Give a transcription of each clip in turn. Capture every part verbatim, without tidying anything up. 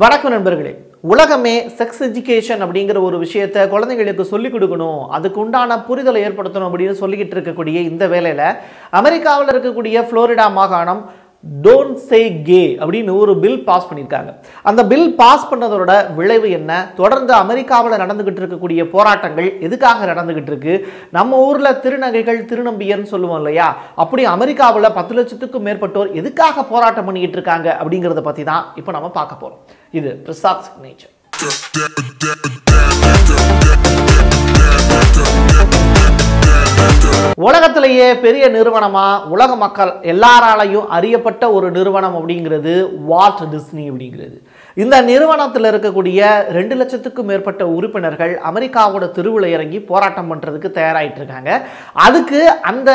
வணக்கம் நண்பர்களே உலகமே செக்ஸ் எஜுகேஷன் அப்படிங்கற ஒரு விஷயத்தை குழந்தைகளுக்கு சொல்லி கொடுக்கணும் அதுக்கு உண்டான புரிதலை ஏற்படுத்தணும் அப்படினு சொல்லிக்கிட்டு இருக்கக்கூடிய இந்த வேளையில அமெரிக்காவுல இருக்கக்கூடிய ஃப்ளோரிடா மாகாணம் Don't say gay அப்படினு ஒரு பில் பாஸ் பண்ணிருக்காங்க அந்த பில் பாஸ் பண்ணதோட விளைவு என்ன தொடர்ந்து அமெரிக்காவுல நடந்துக்கிட்டு இருக்கக்கூடிய போராட்டங்கள் எதுக்காக நடந்துக்கிட்டு இருக்கு நம்ம ஊர்ல திருநங்கைகள் திருநம்பியர்னு சொல்லுவோம் இல்லையா அப்படி அமெரிக்காவுல பத்து லட்சத்துக்கு மேற்பட்டோர் எதுக்காக போராட்டம் பண்ணிட்டு இருக்காங்க அப்படிங்கறத பத்தி தான் இப்போ நாம பார்க்க போறோம் இது பிரசாத் நேச்சர் உலகத்திலேயே பெரிய நிறுவனமா உலக மக்கள் எல்லாராலையும் அறியப்பட்ட ஒரு நிறுவனம் அப்படிங்கிறது வால்ட் டிஸ்னி அப்படிங்கிறது இந்த நிறுவனத்தில் இருக்கக்கூடிய ரெண்டு லட்சத்துக்கு மேற்பட்ட உறுப்பினர்கள் அமெரிக்காவோட திருவிழா இறங்கி போராட்டம் பண்றதுக்கு தயாராயிட்டு இருக்காங்க அதுக்கு அந்த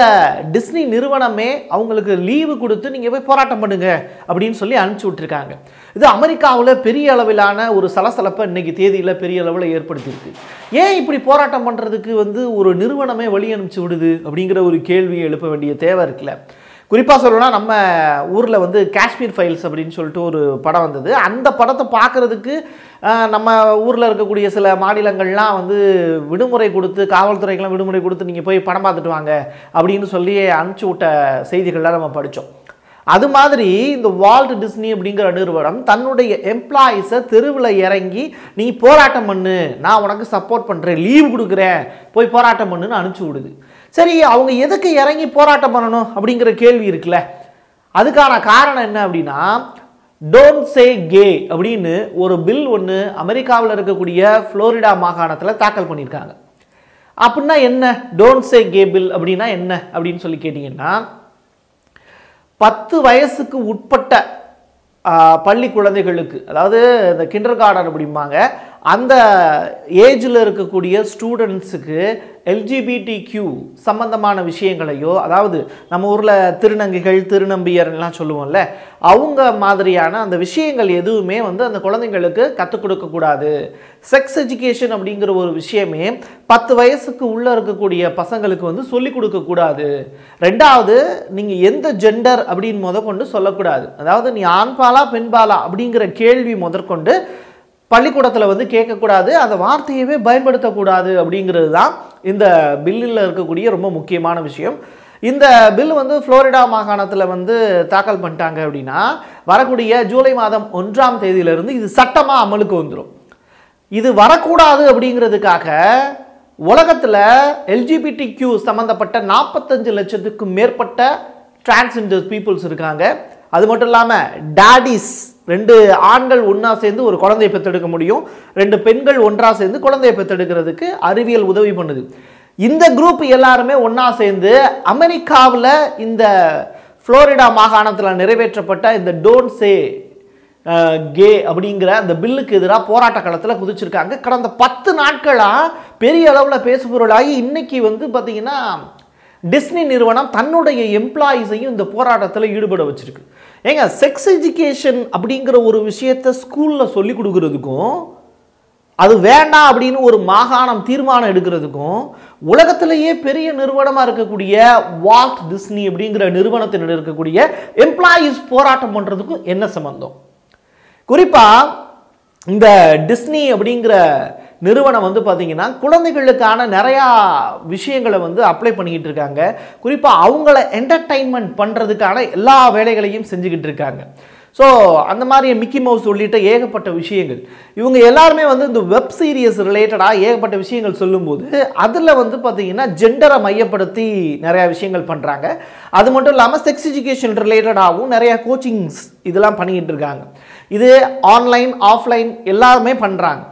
டிஸ்னி நிறுவனமே அவங்களுக்கு லீவு கொடுத்து நீங்க போய் போராட்டம் பண்ணுங்க அப்படினு சொல்லி அனுப்பிச்சு விட்டுருக்காங்க இது அமெரிக்காவுல பெரிய அளவிலான ஒரு சலசலப்பை இன்னைக்கு தேதியில பெரிய அளவில் ஏற்படுத்தியிருக்கு ஏன் இப்படி போராட்டம் பண்றதுக்கு வந்து ஒரு நிறுவனமே வழி அனுப்பிச்சு விடுது அப்படிங்கிற ஒரு கேள்வியை எழுப்ப வேண்டிய தேவை இருக்குல்ல குறிப்பா சொல்லணும்னா நம்ம ஊர்ல வந்து காஷ்மீர் ஃபைல்ஸ் அப்படினு சொல்லிட்டு ஒரு படம் வந்தது அந்த படத்தை பார்க்கிறதுக்கு நம்ம ஊர்ல இருக்கக்கூடிய சில மாநிலங்கள்லாம் வந்து விடுமுறை கொடுத்து காவல்துறைக்கெல்லாம் விடுமுறை கொடுத்து நீங்க போய் படம் பார்த்துட்டு வாங்க அப்படினு சொல்லி அனுப்பிச்சு விட்ட செய்திகள்லாம் நம்ம படிச்சோம் அது மாதிரி இந்த வால்ட் டிஸ்னி அப்படிங்கிற நிறுவனம் தன்னுடைய எம்ப்ளாயீஸை தெருவில் இறங்கி நீ போராட்டம் பண்ணு நான் உனக்கு சப்போர்ட் பண்ணுறேன் லீவ் கொடுக்குறேன் போய் போராட்டம் பண்ணுன்னு அனுப்பிச்சு விடுது சரி அவங்க எதுக்கு இறங்கி போராட்டம் பண்ணணும் அப்படிங்கிற கேள்வி இருக்குல்ல அதுக்கான காரணம் என்ன அப்படின்னா டோன்ட் சே கே அப்படின்னு ஒரு பில் ஒன்று அமெரிக்காவில் இருக்கக்கூடிய ஃப்ளோரிடா மாகாணத்தில் தாக்கல் பண்ணியிருக்காங்க அப்படின்னா என்ன டோன்ட் சே கே பில் அப்படின்னா என்ன அப்படின்னு சொல்லி கேட்டிங்கன்னா பத்து வயசுக்கு உட்பட்ட பள்ளி குழந்தைகளுக்கு அதாவது இந்த கிண்டர் கார்டன் அப்படிம்பாங்க அந்த ஏஜில் இருக்கக்கூடிய ஸ்டூடெண்ட்ஸுக்கு எல்ஜிபிடிக்யூ சம்பந்தமான விஷயங்களையோ அதாவது நம்ம ஊரில் திருநங்கைகள் திருநம்பியர்லாம் சொல்லுவோம்ல அவங்க மாதிரியான அந்த விஷயங்கள் எதுவுமே வந்து அந்த குழந்தைங்களுக்கு கற்றுக் கொடுக்கக்கூடாது செக்ஸ் எஜுகேஷன் அப்படிங்கிற ஒரு விஷயமே பத்து வயசுக்கு உள்ளே இருக்கக்கூடிய பசங்களுக்கு வந்து சொல்லிக் கொடுக்கக்கூடாது ரெண்டாவது நீங்கள் எந்த ஜெண்டர் அப்படின்னு முதற்கொண்டு சொல்லக்கூடாது அதாவது நீ ஆண்பாலா பெண்பாலா அப்படிங்கிற கேள்வி முதற்கொண்டு பள்ளிக்கூடத்தில் வந்து கேட்கக்கூடாது அந்த வார்த்தையவே பயன்படுத்தக்கூடாது அப்படிங்கிறது தான் இந்த பில்லில் இருக்கக்கூடிய ரொம்ப முக்கியமான விஷயம் இந்த பில் வந்து ஃப்ளோரிடா மாகாணத்தில் வந்து தாக்கல் பண்ணிட்டாங்க அப்படின்னா வரக்கூடிய ஜூலை மாதம் ஒன்றாம் தேதியிலிருந்து இது சட்டமாக அமலுக்கு வந்துடும் இது வரக்கூடாது அப்படிங்கிறதுக்காக உலகத்தில் எல்ஜிபிடிக்யூ சம்மந்தப்பட்ட நாற்பத்தஞ்சு லட்சத்துக்கு மேற்பட்ட டிரான்ஸ்ஜெண்டர் பீப்புள்ஸ் இருக்காங்க அது மட்டும் இல்லாமல் டாடிஸ் ரெண்டு ஆண்கள் ஒன்றா சேர்ந்து ஒரு குழந்தையை பெற்றெடுக்க முடியும் ரெண்டு பெண்கள் ஒன்றா சேர்ந்து குழந்தையை பெற்றெடுக்கிறதுக்கு அறிவியல் உதவி பண்ணுது இந்த குரூப் எல்லாருமே ஒன்றா சேர்ந்து அமெரிக்காவில் இந்த ஃப்ளோரிடா மாகாணத்தில் நிறைவேற்றப்பட்ட இந்த டோன்ட் சே கே அப்படிங்கிற அந்த பில்லுக்கு எதிராக போராட்ட காலத்தில் குதிச்சிருக்காங்க கடந்த பத்து நாட்களாக பெரிய அளவில் பேசுபொருளாகி இன்னைக்கு வந்து பார்த்திங்கன்னா டிஸ்னி நிறுவனம் தன்னுடைய எம்ப்ளாயீஸையும் இந்த போராட்டத்தில் ஈடுபட வச்சிருக்கு ஏங்க செக்ஸ் எஜுகேஷன் அப்படிங்கிற ஒரு விஷயத்தை ஸ்கூலில் சொல்லி கொடுக்கறதுக்கும் அது வேண்டாம் அப்படின்னு ஒரு மாகாணம் தீர்மானம் எடுக்கிறதுக்கும் உலகத்திலேயே பெரிய நிறுவனமாக இருக்கக்கூடிய வால்ட் டிஸ்னி அப்படிங்கிற நிறுவனத்தினர் இருக்கக்கூடிய எம்ப்ளாயீஸ் போராட்டம் பண்ணுறதுக்கும் என்ன சம்பந்தம் குறிப்பாக இந்த டிஸ்னி அப்படிங்கிற நிறுவனம் வந்து பார்த்தீங்கன்னா குழந்தைகளுக்கான நிறையா விஷயங்களை வந்து அப்ளை பண்ணிக்கிட்டு இருக்காங்க குறிப்பாக அவங்கள என்டர்டைன்மெண்ட் பண்ணுறதுக்கான எல்லா வேலைகளையும் செஞ்சுக்கிட்டு இருக்காங்க ஸோ அந்த மாதிரி மிக்கி மவுஸ் உள்ளிட்ட ஏகப்பட்ட விஷயங்கள் இவங்க எல்லாருமே வந்து இந்த வெப் சீரியஸ் ரிலேட்டடாக ஏகப்பட்ட விஷயங்கள் சொல்லும்போது அதில் வந்து பார்த்திங்கன்னா ஜெண்டரை மையப்படுத்தி நிறையா விஷயங்கள் பண்ணுறாங்க அது மட்டும் இல்லாமல் செக்ஸ் எஜுகேஷன் ரிலேட்டடாகவும் நிறையா கோச்சிங்ஸ் இதெல்லாம் பண்ணிக்கிட்டு இருக்காங்க இது ஆன்லைன் ஆஃப்லைன் எல்லாருமே பண்ணுறாங்க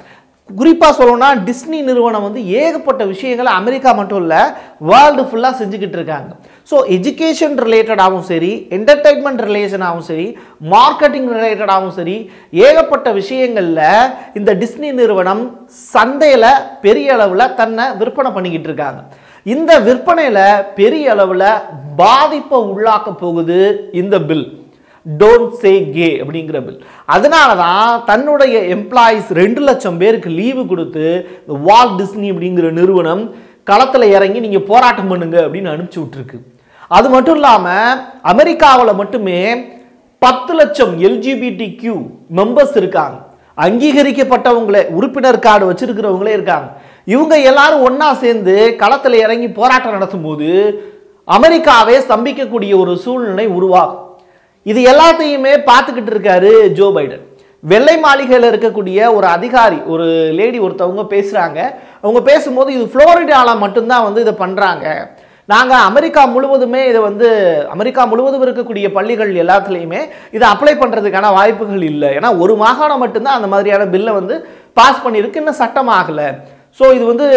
குறிப்பாக சொல்லணும்னா டிஸ்னி நிறுவனம் வந்து ஏகப்பட்ட விஷயங்களை அமெரிக்கா மட்டும் இல்லை வேர்ல்டு ஃபுல்லாக செஞ்சுக்கிட்டு இருக்காங்க ஸோ எஜுகேஷன் ரிலேட்டடாகவும் சரி என்டர்டைன்மெண்ட் ரிலேஷனாகவும் சரி மார்க்கெட்டிங் ரிலேட்டடாகவும் சரி ஏகப்பட்ட விஷயங்களில் இந்த டிஸ்னி நிறுவனம் சந்தையில் பெரிய அளவில் தன்னை விற்பனை பண்ணிக்கிட்டு இருக்காங்க இந்த விற்பனையில் பெரிய அளவில் பாதிப்பை உள்ளாக்க போகுது இந்த பில் டோன்ட் சே கே அப்படிங்கிற பில் அதனால தான் தன்னுடைய எம்ப்ளாயீஸ் ரெண்டு லட்சம் பேருக்கு லீவு கொடுத்து இந்த வால்ட் டிஸ்னி அப்படிங்கிற நிறுவனம் களத்தில் இறங்கி நீங்கள் போராட்டம் பண்ணுங்க அப்படின்னு அனுப்பிச்சி விட்டுருக்கு அது மட்டும் இல்லாமல் அமெரிக்காவில் மட்டுமே பத்து லட்சம் எல்ஜிபிடிக்யூ மெம்பர்ஸ் இருக்காங்க அங்கீகரிக்கப்பட்டவங்களே உறுப்பினர் கார்டு வச்சிருக்கிறவங்களே இருக்காங்க. இவங்க எல்லாரும் ஒண்ணா சேர்ந்து களத்துல இறங்கி போராட்டம் நடத்தும்போது அமெரிக்காவை சம்பிக்கக்கூடிய ஒரு சூழ்நிலை உருவாகும். இது எல்லாத்தையுமே பார்த்துக்கிட்டு இருக்காரு ஜோ பைடன். வெள்ளை மாளிகையில் இருக்கக்கூடிய ஒரு அதிகாரி, ஒரு லேடி ஒருத்தவங்க பேசுகிறாங்க. அவங்க பேசும்போது இது ஃப்ளோரிடாவில் மட்டும்தான் வந்து இதை பண்ணுறாங்க, நாங்கள் அமெரிக்கா முழுவதுமே இதை வந்து அமெரிக்கா முழுவதும் இருக்கக்கூடிய பள்ளிகள் எல்லாத்துலேயுமே இதை அப்ளை பண்ணுறதுக்கான வாய்ப்புகள் இல்லை, ஏன்னா ஒரு மாகாணம் மட்டும்தான் அந்த மாதிரியான பில்லை வந்து பாஸ் பண்ணியிருக்கு, இன்னும் சட்டமாகலை. ஸோ இது வந்து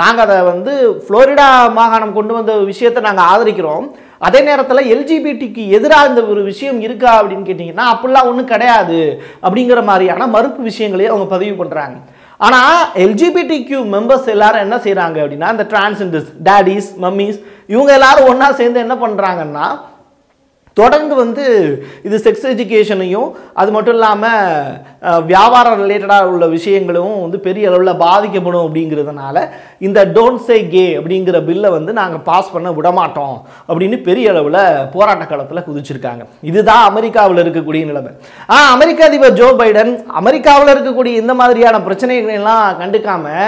நாங்கள் அதை வந்து ஃப்ளோரிடா மாகாணம் கொண்டு வந்த விஷயத்தை நாங்கள் ஆதரிக்கிறோம், அதே நேரத்தில் எல்ஜிபிடிக்கு எதிராக இந்த ஒரு விஷயம் இருக்கா அப்படின்னு கேட்டிங்கன்னா அப்படிலாம் ஒன்றும் கிடையாது அப்படிங்கிற மாதிரியான மறுப்பு விஷயங்களையே அவங்க பதிவு பண்ணுறாங்க. ஆனால் எல்ஜிபிடிக்யூ மெம்பர்ஸ் எல்லாரும் என்ன செய்கிறாங்க அப்படின்னா, இந்த டிரான்ஸெண்டர்ஸ், டேடிஸ், மம்மிஸ், இவங்க எல்லாரும் ஒன்றா சேர்ந்து என்ன பண்ணுறாங்கன்னா தொடர்ந்து வந்து இது செக்ஸ் எஜுகேஷனையும் அது மட்டும் இல்லாமல் வியாபாரம் ரிலேட்டடாக உள்ள விஷயங்களும் வந்து பெரிய அளவில் பாதிக்கப்படும் அப்படிங்கிறதுனால இந்த டோன்ட் சே கே அப்படிங்கிற பில்லை வந்து நாங்கள் பாஸ் பண்ண விடமாட்டோம் அப்படின்னு பெரிய அளவில் போராட்ட காலத்தில் குதிச்சிருக்காங்க. இதுதான் அமெரிக்காவில் இருக்கக்கூடிய நிலைமை. ஆ அமெரிக்க அதிபர் ஜோ பைடன் அமெரிக்காவில் இருக்கக்கூடிய இந்த மாதிரியான பிரச்சனைகளெல்லாம் கண்டுக்காமல்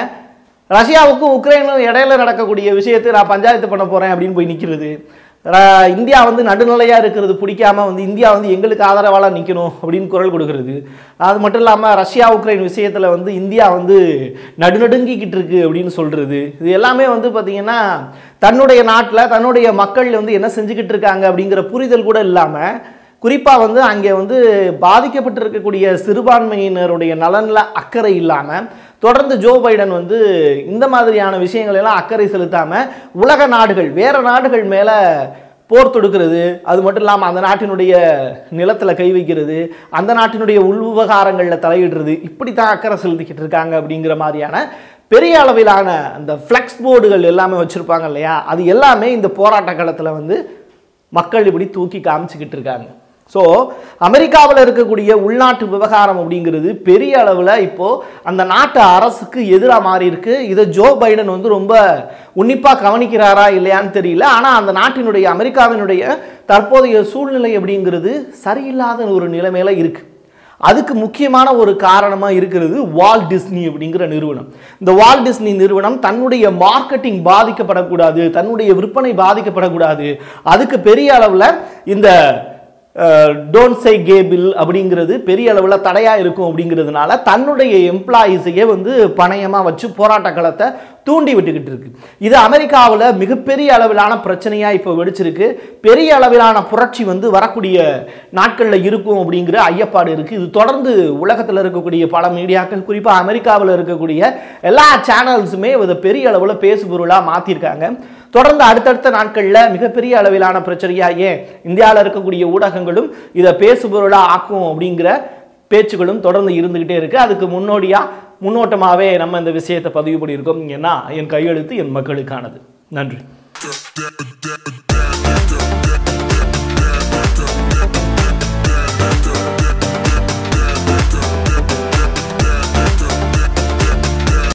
ரஷ்யாவுக்கும் உக்ரைனுக்கும் இடையில நடக்கக்கூடிய விஷயத்தை நான் பஞ்சாயத்து பண்ண போகிறேன் அப்படின்னு போய் நிற்கிறது, இந்தியா வந்து நடுநிலையாக இருக்கிறது பிடிக்காம வந்து இந்தியா வந்து எங்களுக்கு ஆதரவாக நிற்கணும் அப்படின்னு குரல் கொடுக்குறது, அது மட்டும் இல்லாமல் ரஷ்யா உக்ரைன் விஷயத்தில் வந்து இந்தியா வந்து நடுநடுங்கிக்கிட்டு இருக்கு அப்படின்னு சொல்கிறது, இது எல்லாமே வந்து பார்த்திங்கன்னா தன்னுடைய நாட்டில் தன்னுடைய மக்கள் வந்து என்ன செஞ்சுக்கிட்டு இருக்காங்க அப்படிங்கிற புரிதல் கூட இல்லாமல், குறிப்பாக வந்து அங்கே வந்து பாதிக்கப்பட்டிருக்கக்கூடிய சிறுபான்மையினருடைய நலனில் அக்கறை இல்லாமல் தொடர்ந்து ஜோ பைடன் வந்து இந்த மாதிரியான விஷயங்களெல்லாம் அக்கறை செலுத்தாமல் உலக நாடுகள் வேறு நாடுகள் மேலே போர் தொடுக்கிறது, அது மட்டும் இல்லாமல் அந்த நாட்டினுடைய நிலத்தில் கை வைக்கிறது, அந்த நாட்டினுடைய உள் விவகாரங்களில் தலையிடுறது, இப்படி தான் அக்கறை செலுத்திக்கிட்டு இருக்காங்க அப்படிங்கிற மாதிரியான பெரிய அளவிலான அந்த ஃப்ளெக்ஸ் போர்டுகள் எல்லாமே வச்சுருப்பாங்க இல்லையா, அது எல்லாமே இந்த போராட்ட காலத்தில் வந்து மக்கள் இப்படி தூக்கி காமிச்சிக்கிட்டு இருக்காங்க. ஸோ அமெரிக்காவில் இருக்கக்கூடிய உள்நாட்டு விவகாரம் அப்படிங்கிறது பெரிய அளவில் இப்போது அந்த நாட்டு அரசுக்கு எதிராக மாறி இருக்கு. இதை ஜோ பைடன் வந்து ரொம்ப உன்னிப்பாக கவனிக்கிறாரா இல்லையான்னு தெரியல, ஆனால் அந்த நாட்டினுடைய அமெரிக்காவினுடைய தற்போதைய சூழ்நிலை அப்படிங்கிறது சரியில்லாத ஒரு நிலைமையில இருக்குது. அதுக்கு முக்கியமான ஒரு காரணமாக இருக்கிறது வால்ட் டிஸ்னி அப்படிங்கிற நிறுவனம். இந்த வால்ட் டிஸ்னி நிறுவனம் தன்னுடைய மார்க்கெட்டிங் பாதிக்கப்படக்கூடாது, தன்னுடைய விற்பனை பாதிக்கப்படக்கூடாது, அதுக்கு பெரிய அளவில் இந்த டோன்ட் சே கே பில் அப்படிங்கிறது பெரிய அளவில் தடையாக இருக்கும் அப்படிங்கிறதுனால தன்னுடைய எம்ப்ளாயீஸையே வந்து பணயமாக வச்சு போராட்ட களத்தை தூண்டி விட்டுக்கிட்டு இருக்கு. இது அமெரிக்காவில் மிகப்பெரிய அளவிலான பிரச்சனையாக இப்போ வெடிச்சிருக்கு. பெரிய அளவிலான புரட்சி வந்து வரக்கூடிய நாட்களில் இருக்கும் அப்படிங்கிற ஐயப்பாடு இருக்குது. இது தொடர்ந்து உலகத்தில் இருக்கக்கூடிய பல மீடியாக்கள், குறிப்பாக அமெரிக்காவில் இருக்கக்கூடிய எல்லா சேனல்ஸுமே இதை பெரிய அளவில் பேசுபொருளாக மாற்றிருக்காங்க. தொடர்ந்து அடுத்தடுத்த நாட்களில் மிகப்பெரிய அளவிலான பிரச்சனையாக ஏன் இந்தியாவில் இருக்கக்கூடிய ஊடகங்களும் இதை பேசுபொருளாக ஆக்கும் அப்படிங்கிற பேச்சுகளும் தொடர்ந்து இருந்துக்கிட்டே இருக்குது. அதுக்கு முன்னோடியாக முன்னோட்டமாகவே நம்ம இந்த விஷயத்தை பதிவு பண்ணியிருக்கோம். ஏன்னா என் கையெழுத்து என் மக்களுக்கானது. நன்றி.